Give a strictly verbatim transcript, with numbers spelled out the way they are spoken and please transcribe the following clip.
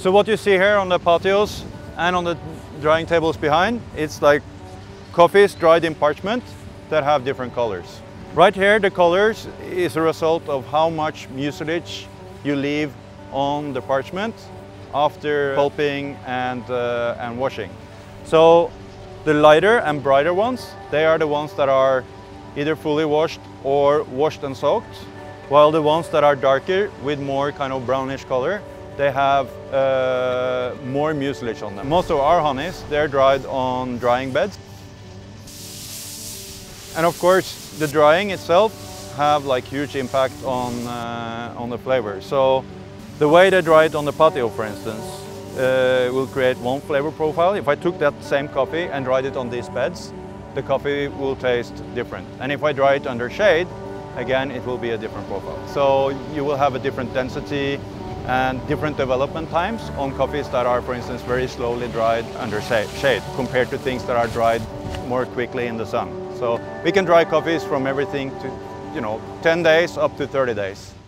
So what you see here on the patios and on the drying tables behind, it's like coffees dried in parchment that have different colors. Right here, the colors is a result of how much mucilage you leave on the parchment after pulping and, uh, and washing. So the lighter and brighter ones, they are the ones that are either fully washed or washed and soaked, while the ones that are darker with more kind of brownish color, they have uh, more mucilage on them. Most of our honeys, they're dried on drying beds. And of course, the drying itself have like huge impact on, uh, on the flavor. So the way they dry it on the patio, for instance, uh, will create one flavor profile. If I took that same coffee and dried it on these beds, the coffee will taste different. And if I dry it under shade, again, it will be a different profile. So you will have a different density and different development times on coffees that are, for instance, very slowly dried under shade compared to things that are dried more quickly in the sun. So we can dry coffees from everything to, you know, ten days up to thirty days.